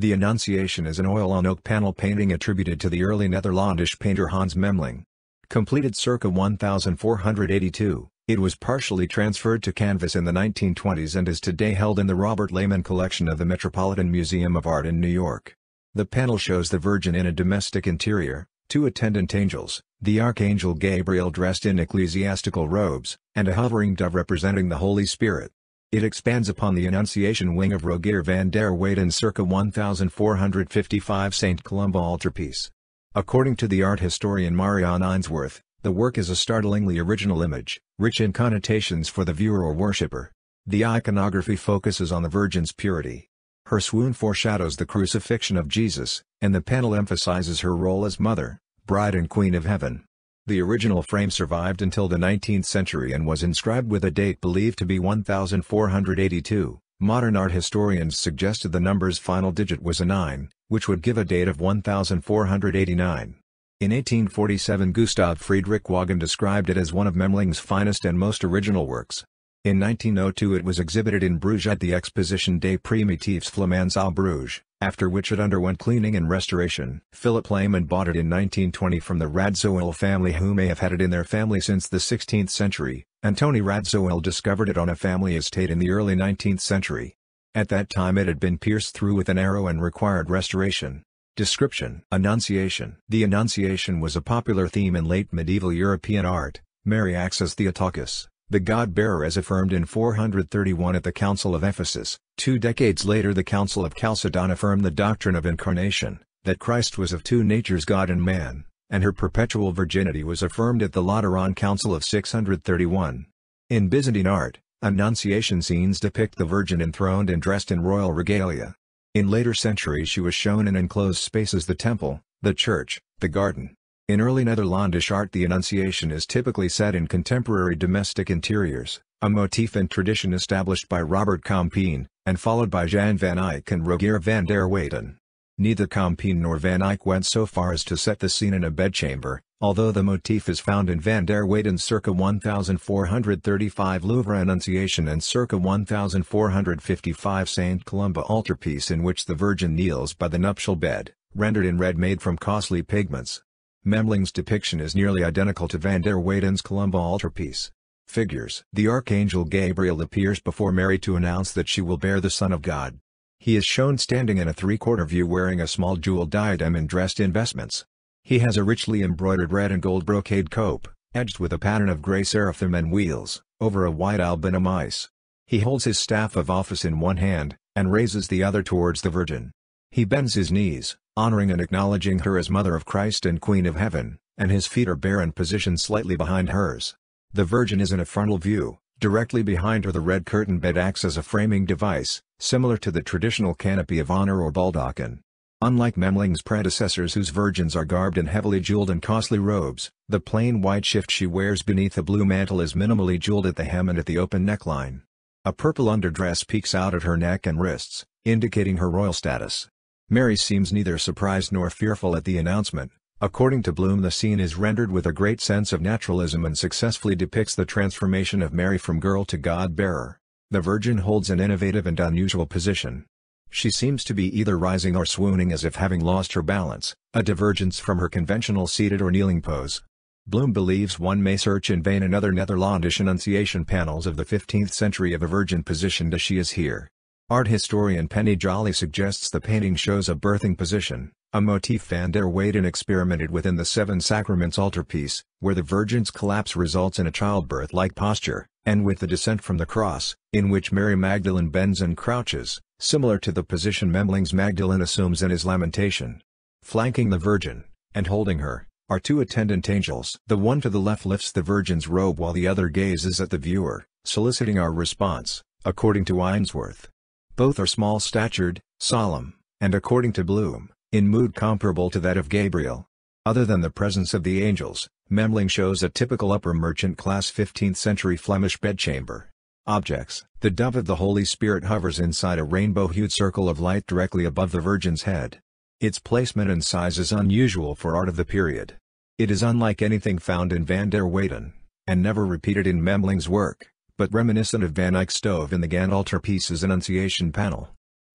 The Annunciation is an oil-on-oak panel painting attributed to the early Netherlandish painter Hans Memling. Completed circa 1482, it was partially transferred to canvas in the 1920s and is today held in the Robert Lehman Collection of the Metropolitan Museum of Art in New York. The panel shows the Virgin in a domestic interior, two attendant angels, the Archangel Gabriel dressed in ecclesiastical robes, and a hovering dove representing the Holy Spirit. It expands upon the Annunciation wing of Rogier van der Weyden circa 1455 St. Columba altarpiece. According to the art historian Marianne Ainsworth, the work is a startlingly original image, rich in connotations for the viewer or worshipper. The iconography focuses on the Virgin's purity. Her swoon foreshadows the crucifixion of Jesus, and the panel emphasizes her role as mother, bride and queen of heaven. The original frame survived until the 19th century and was inscribed with a date believed to be 1482. Modern art historians suggested the number's final digit was a 9, which would give a date of 1489. In 1847, Gustav Friedrich Wagen described it as one of Memling's finest and most original works. In 1902 it was exhibited in Bruges at the Exposition des Primitifs Flamands à Bruges, after which it underwent cleaning and restoration. Philip Lehman bought it in 1920 from the Radziwiłł family, who may have had it in their family since the 16th century. Antoni Radziwiłł discovered it on a family estate in the early 19th century. At that time it had been pierced through with an arrow and required restoration. Description: Annunciation. The Annunciation was a popular theme in late medieval European art. Mary acts as Theotokos, the God-bearer, as affirmed in 431 at the Council of Ephesus. 2 decades later the Council of Chalcedon affirmed the doctrine of Incarnation, that Christ was of two natures, God and man, and her perpetual virginity was affirmed at the Lateran Council of 631. In Byzantine art, Annunciation scenes depict the Virgin enthroned and dressed in royal regalia. In later centuries she was shown in enclosed spaces: the temple, the church, the garden. In early Netherlandish art the Annunciation is typically set in contemporary domestic interiors, a motif and tradition established by Robert Campin, and followed by Jan van Eyck and Rogier van der Weyden. Neither Campin nor Van Eyck went so far as to set the scene in a bedchamber, although the motif is found in Van der Weyden's circa 1435 Louvre Annunciation and circa 1455 St. Columba altarpiece, in which the Virgin kneels by the nuptial bed, rendered in red made from costly pigments. Memling's depiction is nearly identical to Van der Weyden's Columba altarpiece. Figures. The Archangel Gabriel appears before Mary to announce that she will bear the Son of God. He is shown standing in a three-quarter view wearing a small jeweled diadem and dressed in vestments. He has a richly embroidered red and gold brocade cope, edged with a pattern of grey seraphim and wheels, over a white albinum ice. He holds his staff of office in one hand, and raises the other towards the Virgin. He bends his knees, honoring and acknowledging her as Mother of Christ and Queen of Heaven, and his feet are bare and positioned slightly behind hers. The Virgin is in a frontal view. Directly behind her the red curtain bed acts as a framing device, similar to the traditional canopy of honor or baldachin. Unlike Memling's predecessors, whose virgins are garbed in heavily jeweled and costly robes, the plain white shift she wears beneath a blue mantle is minimally jeweled at the hem and at the open neckline. A purple underdress peeks out at her neck and wrists, indicating her royal status. Mary seems neither surprised nor fearful at the announcement. According to Bloom, the scene is rendered with a great sense of naturalism and successfully depicts the transformation of Mary from girl to God-bearer. The Virgin holds an innovative and unusual position. She seems to be either rising or swooning, as if having lost her balance, a divergence from her conventional seated or kneeling pose. Bloom believes one may search in vain in other Netherlandish Annunciation panels of the 15th century of a Virgin positioned as she is here. Art historian Penny Jolly suggests the painting shows a birthing position, a motif Van der Weyden experimented with in the Seven Sacraments altarpiece, where the Virgin's collapse results in a childbirth-like posture, and with the descent from the cross, in which Mary Magdalene bends and crouches, similar to the position Memling's Magdalene assumes in his Lamentation. Flanking the Virgin, and holding her, are two attendant angels. The one to the left lifts the Virgin's robe while the other gazes at the viewer, soliciting our response, according to Ainsworth. Both are small-statured, solemn, and according to Bloom, in mood comparable to that of Gabriel. Other than the presence of the angels, Memling shows a typical upper merchant-class 15th-century Flemish bedchamber. Objects. The dove of the Holy Spirit hovers inside a rainbow-hued circle of light directly above the Virgin's head. Its placement and size is unusual for art of the period. It is unlike anything found in Van der Weyden, and never repeated in Memling's work, but reminiscent of Van Eyck's stove in the Gan altarpiece's Annunciation panel.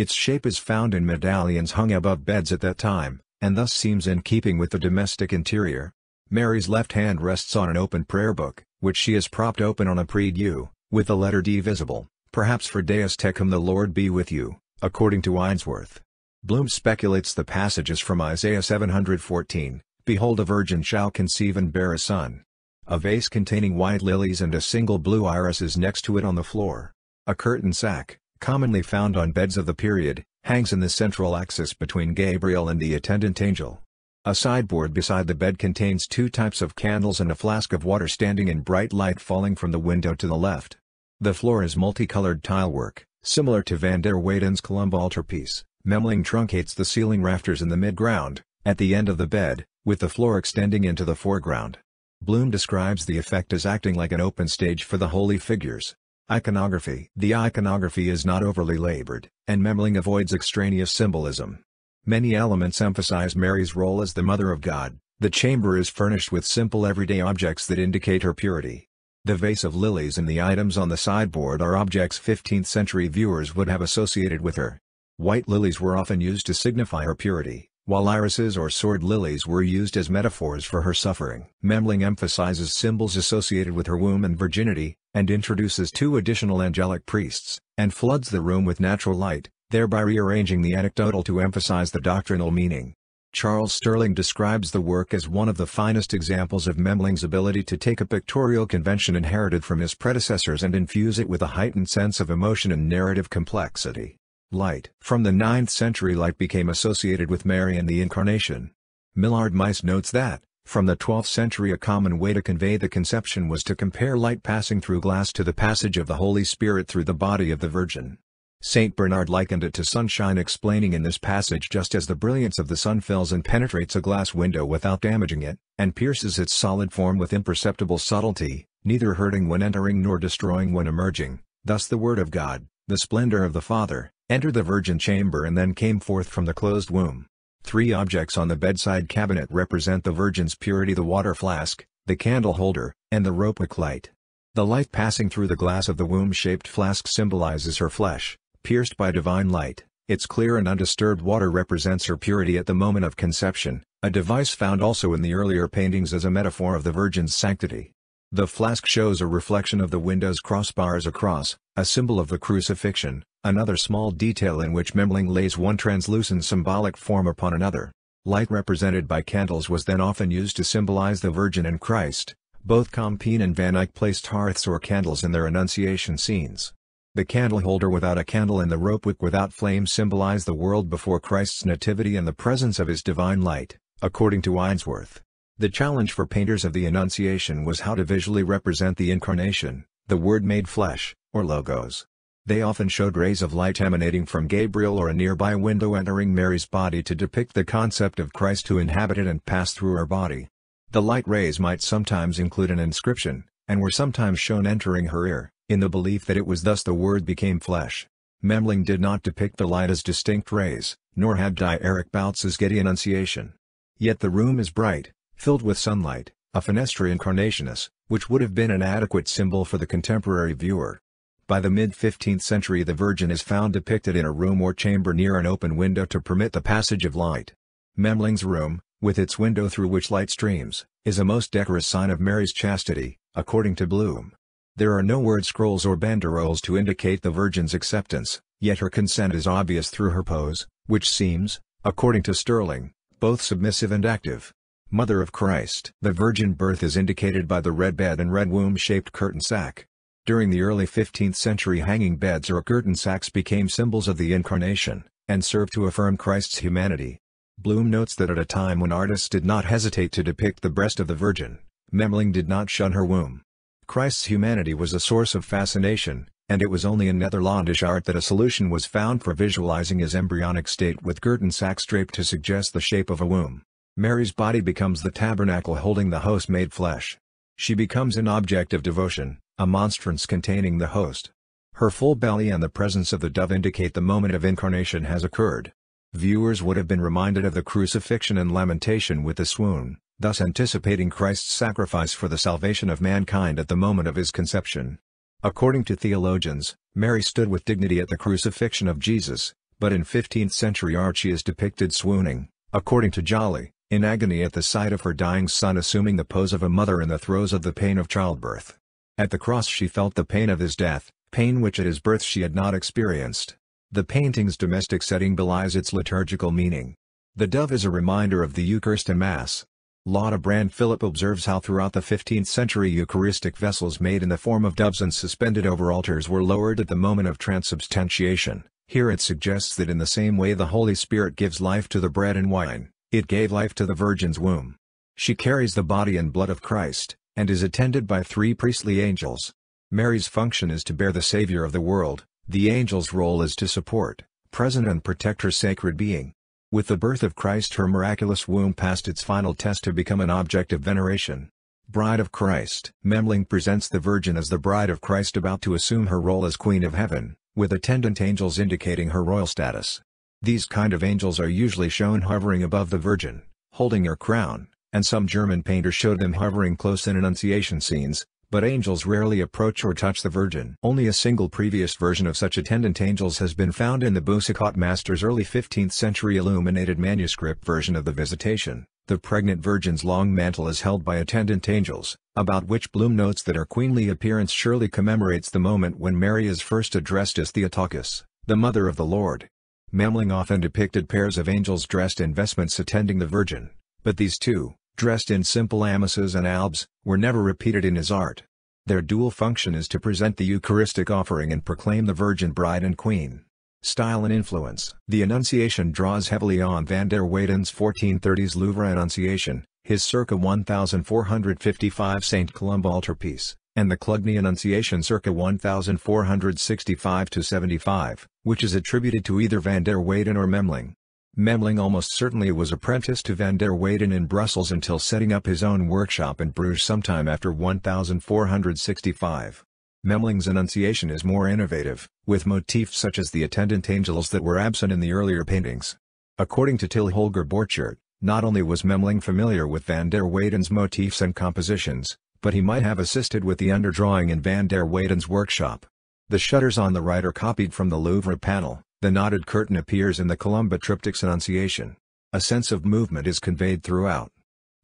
Its shape is found in medallions hung above beds at that time, and thus seems in keeping with the domestic interior. Mary's left hand rests on an open prayer book, which she has propped open on a prie-dieu, with the letter D visible, perhaps for Deus tecum, the Lord be with you, according to Ainsworth. Bloom speculates the passages from Isaiah 714, Behold, a virgin shall conceive and bear a son. A vase containing white lilies and a single blue iris is next to it on the floor. A curtain sack, commonly found on beds of the period, hangs in the central axis between Gabriel and the attendant angel. A sideboard beside the bed contains two types of candles and a flask of water standing in bright light falling from the window to the left. The floor is multicolored tilework, similar to van der Weyden's Columb altarpiece. Memling truncates the ceiling rafters in the midground, at the end of the bed, with the floor extending into the foreground. Bloom describes the effect as acting like an open stage for the holy figures. Iconography. The iconography is not overly labored, and Memling avoids extraneous symbolism. Many elements emphasize Mary's role as the Mother of God. The chamber is furnished with simple everyday objects that indicate her purity. The vase of lilies and the items on the sideboard are objects 15th-century viewers would have associated with her. White lilies were often used to signify her purity, while irises or sword lilies were used as metaphors for her suffering. Memling emphasizes symbols associated with her womb and virginity, and introduces two additional angelic priests, and floods the room with natural light, thereby rearranging the anecdotal to emphasize the doctrinal meaning. Charles Sterling describes the work as one of the finest examples of Memling's ability to take a pictorial convention inherited from his predecessors and infuse it with a heightened sense of emotion and narrative complexity. Light. From the 9th century, light became associated with Mary and the Incarnation. Millard Meiss notes that, from the 12th century, a common way to convey the conception was to compare light passing through glass to the passage of the Holy Spirit through the body of the Virgin. St. Bernard likened it to sunshine, explaining in this passage, just as the brilliance of the sun fills and penetrates a glass window without damaging it, and pierces its solid form with imperceptible subtlety, neither hurting when entering nor destroying when emerging, thus the Word of God, the splendor of the Father, entered the virgin chamber and then came forth from the closed womb. Three objects on the bedside cabinet represent the Virgin's purity: the water flask, the candle holder, and the ropic light. The light passing through the glass of the womb-shaped flask symbolizes her flesh, pierced by divine light. Its clear and undisturbed water represents her purity at the moment of conception, a device found also in the earlier paintings as a metaphor of the Virgin's sanctity. The flask shows a reflection of the window's crossbars across, a symbol of the crucifixion, another small detail in which Memling lays one translucent symbolic form upon another. Light represented by candles was then often used to symbolize the Virgin and Christ. Both Campin and Van Eyck placed hearths or candles in their Annunciation scenes. The candle holder without a candle and the ropewick without flame symbolize the world before Christ's nativity and the presence of his divine light, according to Ainsworth. The challenge for painters of the Annunciation was how to visually represent the Incarnation, the Word made flesh, or Logos. They often showed rays of light emanating from Gabriel or a nearby window entering Mary's body to depict the concept of Christ who inhabited and passed through her body. The light rays might sometimes include an inscription, and were sometimes shown entering her ear, in the belief that it was thus the Word became flesh. Memling did not depict the light as distinct rays, nor had Dietrich Bautz's Giddy Annunciation. Yet the room is bright, filled with sunlight, a fenestra incarnationis, which would have been an adequate symbol for the contemporary viewer. By the mid-15th century, the Virgin is found depicted in a room or chamber near an open window to permit the passage of light. Memling's room, with its window through which light streams, is a most decorous sign of Mary's chastity, according to Bloom. There are no word scrolls or banderoles to indicate the Virgin's acceptance, yet her consent is obvious through her pose, which seems, according to Sterling, both submissive and active. Mother of Christ. The virgin birth is indicated by the red bed and red womb-shaped curtain sack. During the early 15th century, hanging beds or curtain sacks became symbols of the Incarnation, and served to affirm Christ's humanity. Bloom notes that at a time when artists did not hesitate to depict the breast of the Virgin, Memling did not shun her womb. Christ's humanity was a source of fascination, and it was only in Netherlandish art that a solution was found for visualizing his embryonic state, with curtain sacks draped to suggest the shape of a womb. Mary's body becomes the tabernacle holding the host made flesh. She becomes an object of devotion, a monstrance containing the host. Her full belly and the presence of the dove indicate the moment of incarnation has occurred. Viewers would have been reminded of the crucifixion and lamentation with the swoon, thus anticipating Christ's sacrifice for the salvation of mankind at the moment of his conception. According to theologians, Mary stood with dignity at the crucifixion of Jesus, but in 15th century art she is depicted swooning, according to Jolly, in agony at the sight of her dying son assuming the pose of a mother in the throes of the pain of childbirth. At the cross she felt the pain of his death, pain which at his birth she had not experienced. The painting's domestic setting belies its liturgical meaning. The dove is a reminder of the Eucharist and Mass. Lotte Brand-Philip observes how throughout the 15th century Eucharistic vessels made in the form of doves and suspended over altars were lowered at the moment of transubstantiation. Here it suggests that in the same way the Holy Spirit gives life to the bread and wine, it gave life to the Virgin's womb. She carries the body and blood of Christ, and is attended by three priestly angels. Mary's function is to bear the Savior of the world, the angel's role is to support, present and protect her sacred being. With the birth of Christ her miraculous womb passed its final test to become an object of veneration. Bride of Christ. Memling presents the Virgin as the Bride of Christ about to assume her role as Queen of Heaven, with attendant angels indicating her royal status. These kind of angels are usually shown hovering above the Virgin, holding her crown, and some German painters showed them hovering close in Annunciation scenes, but angels rarely approach or touch the Virgin. Only a single previous version of such attendant angels has been found in the Boucicaut master's early 15th century illuminated manuscript version of the Visitation. The pregnant Virgin's long mantle is held by attendant angels, about which Bloom notes that her queenly appearance surely commemorates the moment when Mary is first addressed as Theotokos, the mother of the Lord. Memling often depicted pairs of angels dressed in vestments attending the Virgin, but these two, dressed in simple amices and albs, were never repeated in his art. Their dual function is to present the Eucharistic offering and proclaim the Virgin Bride and Queen. Style and influence. The Annunciation draws heavily on van der Weyden's 1430s Louvre Annunciation, his circa 1455 St. Columb altarpiece, and the Clugny Annunciation circa 1465–75, which is attributed to either van der Weyden or Memling. Memling almost certainly was apprenticed to van der Weyden in Brussels until setting up his own workshop in Bruges sometime after 1465. Memling's Annunciation is more innovative, with motifs such as the attendant angels that were absent in the earlier paintings. According to Till Holger Borchert, not only was Memling familiar with van der Weyden's motifs and compositions, but he might have assisted with the underdrawing in van der Weyden's workshop. The shutters on the right are copied from the Louvre panel. The knotted curtain appears in the Columba Triptych's Annunciation. A sense of movement is conveyed throughout.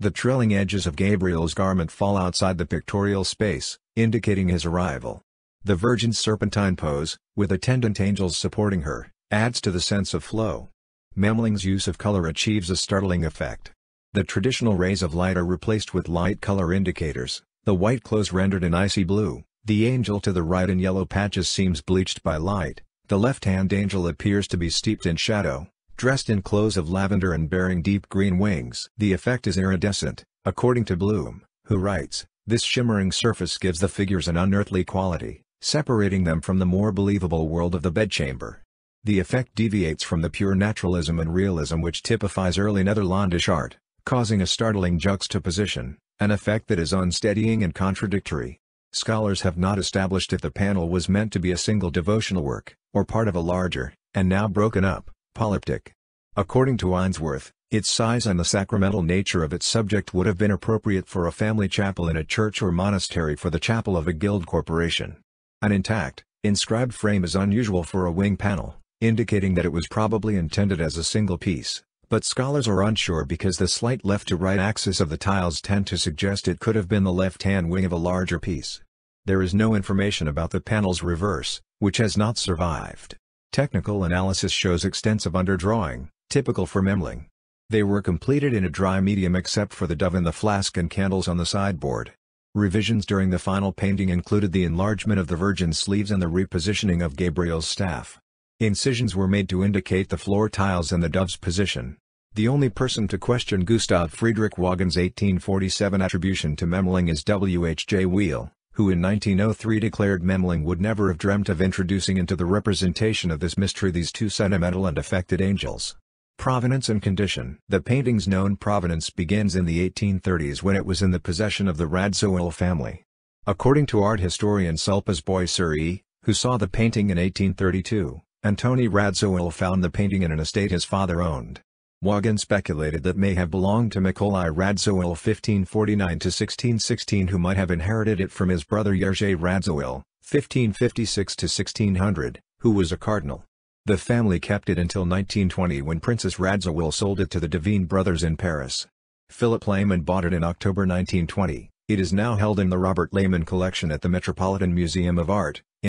The trailing edges of Gabriel's garment fall outside the pictorial space, indicating his arrival. The Virgin's serpentine pose, with attendant angels supporting her, adds to the sense of flow. Memling's use of color achieves a startling effect. The traditional rays of light are replaced with light color indicators, the white clothes rendered an icy blue, the angel to the right in yellow patches seems bleached by light. The left-hand angel appears to be steeped in shadow, dressed in clothes of lavender and bearing deep green wings. The effect is iridescent, according to Bloom, who writes, "This shimmering surface gives the figures an unearthly quality, separating them from the more believable world of the bedchamber." The effect deviates from the pure naturalism and realism which typifies early Netherlandish art, causing a startling juxtaposition, an effect that is unsteadying and contradictory. Scholars have not established if the panel was meant to be a single devotional work, or part of a larger, and now broken up, polyptych. According to Ainsworth, its size and the sacramental nature of its subject would have been appropriate for a family chapel in a church or monastery for the chapel of a guild corporation. An intact, inscribed frame is unusual for a wing panel, indicating that it was probably intended as a single piece, but scholars are unsure because the slight left-to-right axis of the tiles tend to suggest it could have been the left-hand wing of a larger piece. There is no information about the panel's reverse, which has not survived. Technical analysis shows extensive underdrawing, typical for Memling. They were completed in a dry medium except for the dove in the flask and candles on the sideboard. Revisions during the final painting included the enlargement of the Virgin's sleeves and the repositioning of Gabriel's staff. Incisions were made to indicate the floor tiles and the dove's position. The only person to question Gustav Friedrich Wagen's 1847 attribution to Memling is W. H. J. Wheel, who in 1903 declared Memling would never have dreamt of introducing into the representation of this mystery these two sentimental and affected angels. Provenance and condition. The painting's known provenance begins in the 1830s when it was in the possession of the Radziwiłł family. According to art historian Sulpas Boyseri, who saw the painting in 1832, Antoni Radziwiłł found the painting in an estate his father owned. Wagen speculated that may have belonged to Mikolai Radziwiłł 1549–1616, who might have inherited it from his brother Jerzy Radziwiłł 1556–1600, who was a cardinal. The family kept it until 1920 when Princess Radziwiłł sold it to the Devine brothers in Paris. Philip Lehman bought it in October 1920. It is now held in the Robert Lehman Collection at the Metropolitan Museum of Art,